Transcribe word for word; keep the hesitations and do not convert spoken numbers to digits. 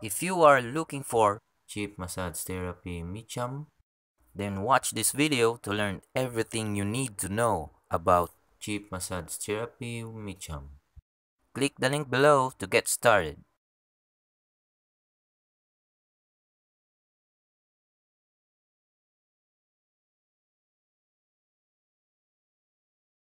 If you are looking for cheap massage therapy Mitcham, then watch this video to learn everything you need to know about cheap massage therapy Mitcham. Click the link below to get started.